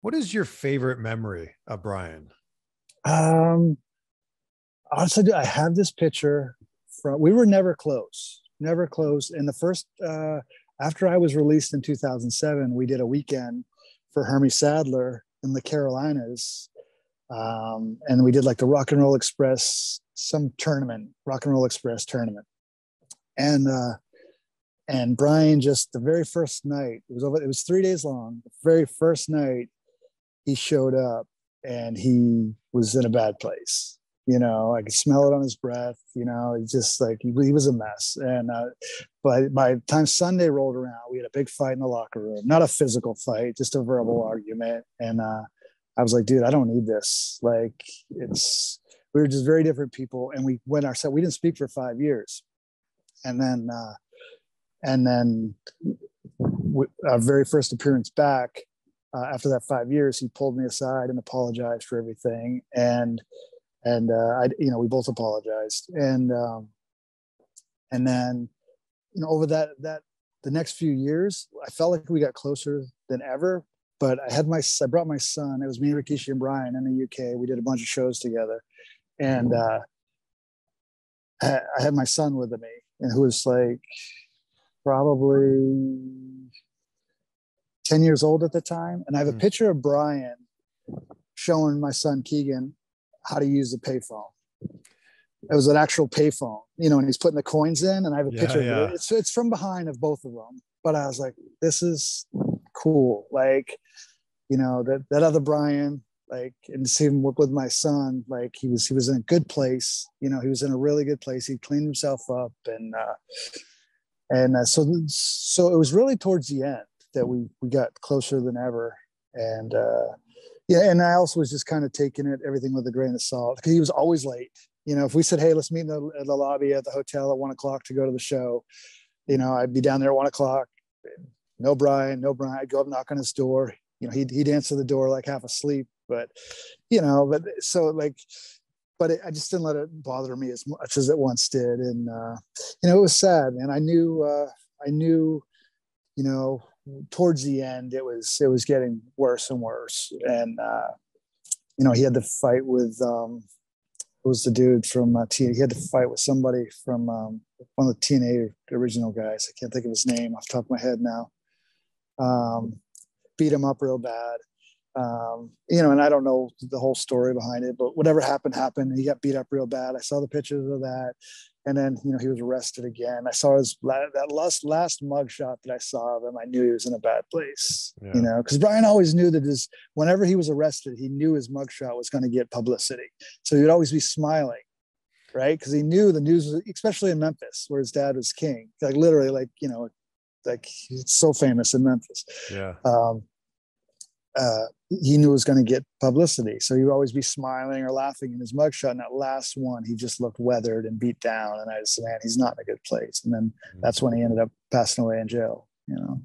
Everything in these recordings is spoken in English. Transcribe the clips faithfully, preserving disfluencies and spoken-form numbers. What is your favorite memory of Brian? Um, honestly, I have this picture from, we were never close, never close. And the first, uh, after I was released in two thousand seven, we did a weekend for Hermie Sadler in the Carolinas. Um, and we did like the Rock and Roll Express, some tournament, Rock and Roll Express tournament. And, uh, and Brian, just the very first night, it was over, it was three days long. The very first night he showed up and he was in a bad place. You know, I could smell it on his breath, you know, it's just like, he, he was a mess. And, uh, but by the time Sunday rolled around, we had a big fight in the locker room, not a physical fight, just a verbal argument. And, uh, I was like, dude, I don't need this. Like, it's, we were just very different people. And we went ourselves, we didn't speak for five years. And then, uh, and then our very first appearance back, uh, after that five years, he pulled me aside and apologized for everything. And, and, uh, I, you know, we both apologized. And, um, and then, you know, over that, that the next few years, I felt like we got closer than ever. But I had my, I brought my son. It was me, Rikishi, and Brian in the U K. We did a bunch of shows together, and uh, I had my son with me, and who was like probably ten years old at the time. And I have a picture of Brian showing my son Keegan how to use the payphone. It was an actual payphone, you know, and he's putting the coins in. And I have a yeah, picture. Yeah. Of it. It's it's from behind of both of them. But I was like, this is cool, like, you know, that that other Brian, like, and see him work with my son, like he was he was in a good place, you know, he was in a really good place. He cleaned himself up, and uh and uh, so so it was really towards the end that we we got closer than ever. And uh yeah, and I also was just kind of taking it everything with a grain of salt, because he was always late. You know, if we said, hey, let's meet in the, in the lobby at the hotel at one o'clock to go to the show, you know, I'd be down there at one o'clock. No Brian, no Brian. I'd go up, knock on his door. You know, he'd, he'd answer the door like half asleep, but, you know, but so like, but it, I just didn't let it bother me as much as it once did. And, uh, you know, it was sad. And I knew, uh, I knew, you know, towards the end, it was, it was getting worse and worse. And, uh, you know, he had the fight with, um, who was the dude from uh, T N A? He had to fight with somebody from um, one of the T N A original guys. I can't think of his name off the top of my head now. Um, beat him up real bad. Um, you know, and I don't know the whole story behind it, but whatever happened, happened. He got beat up real bad. I saw the pictures of that. And then, you know, he was arrested again. I saw his, that last, last mugshot that I saw of him. I knew he was in a bad place, yeah. You know, because Brian always knew that his, whenever he was arrested, he knew his mugshot was going to get publicity. So he would always be smiling, right? Because he knew the news, was, especially in Memphis, where his dad was king, like literally like, you know, like he's so famous in Memphis. Yeah. Um, uh, he knew it was going to get publicity. So he would always be smiling or laughing in his mugshot. And that last one, he just looked weathered and beat down. And I just said, man, he's not in a good place. And then that's when he ended up passing away in jail, you know?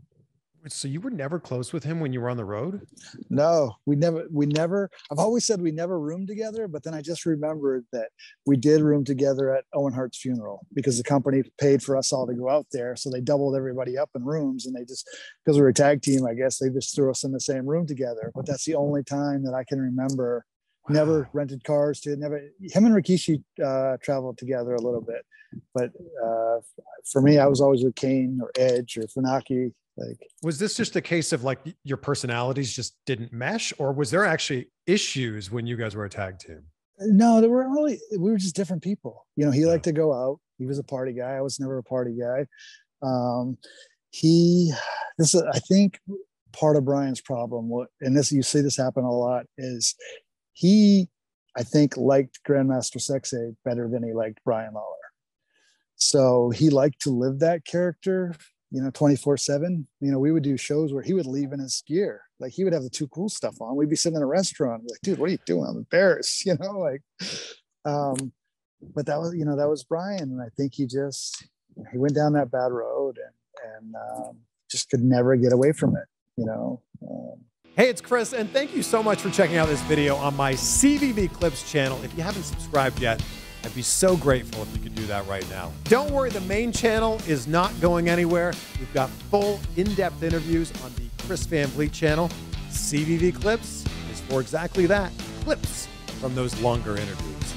So you were never close with him when you were on the road? No, we never, we never, I've always said we never roomed together, but then I just remembered that we did room together at Owen Hart's funeral, because the company paid for us all to go out there. So they doubled everybody up in rooms, and they just, because we were a tag team, I guess they just threw us in the same room together. But that's the only time that I can remember. Wow. Never rented cars to never, him and Rikishi uh, traveled together a little bit. But uh, for me, I was always with Kane or Edge or Funaki. Like, was this just a case of like your personalities just didn't mesh, or was there actually issues when you guys were a tag team? No, there weren't really, we were just different people. You know, he yeah. liked to go out. He was a party guy. I was never a party guy. Um, he, this is, I think part of Brian's problem, and this, you see this happen a lot, is he, I think, liked Grandmaster Sexay better than he liked Brian Lawler. So he liked to live that character, you know, twenty-four seven, you know, we would do shows where he would leave in his gear. Like, he would have the Too Cool stuff on. We'd be sitting in a restaurant. Like, dude, what are you doing? I'm embarrassed, you know, like, um, but that was, you know, that was Brian. And I think he just, he went down that bad road and, and um, just could never get away from it, you know? Um, Hey, it's Chris, and thank you so much for checking out this video on my C V V Clips channel. If you haven't subscribed yet, I'd be so grateful if you could do that right now. Don't worry, the main channel is not going anywhere. We've got full, in-depth interviews on the Chris Van Vliet channel. C V V Clips is for exactly that, clips from those longer interviews.